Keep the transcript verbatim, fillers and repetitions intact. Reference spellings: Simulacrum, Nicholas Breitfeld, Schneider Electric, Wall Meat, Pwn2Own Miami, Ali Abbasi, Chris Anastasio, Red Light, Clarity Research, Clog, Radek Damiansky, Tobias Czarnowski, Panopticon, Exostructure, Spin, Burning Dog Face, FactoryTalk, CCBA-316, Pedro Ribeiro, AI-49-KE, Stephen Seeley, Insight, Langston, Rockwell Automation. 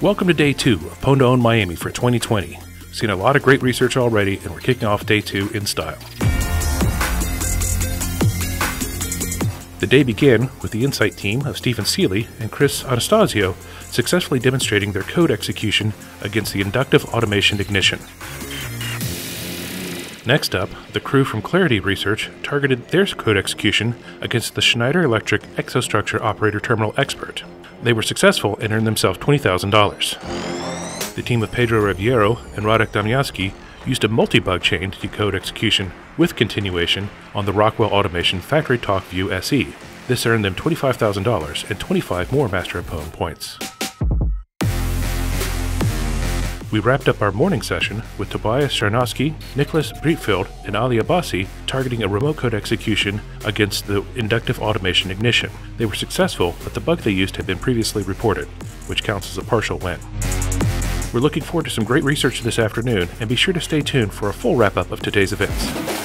Welcome to day two of Pwn to Own Miami for twenty twenty. Seen a lot of great research already, and we're kicking off day two in style. The day began with the Insight team of Stephen Seeley and Chris Anastasio successfully demonstrating their code execution against the inductive automation ignition. Next up, the crew from Clarity Research targeted their code execution against the Schneider Electric Exostructure Operator Terminal Expert. They were successful and earned themselves twenty thousand dollars. The team of Pedro Ribeiro and Radek Damiansky used a multi-bug chain to decode execution with continuation on the Rockwell Automation FactoryTalk View S E. This earned them twenty-five thousand dollars and twenty-five more Master of Pwn points. We wrapped up our morning session with Tobias Czarnowski, Nicholas Breitfeld, and Ali Abbasi targeting a remote code execution against the inductive automation ignition. They were successful, but the bug they used had been previously reported, which counts as a partial win. We're looking forward to some great research this afternoon, and be sure to stay tuned for a full wrap-up of today's events.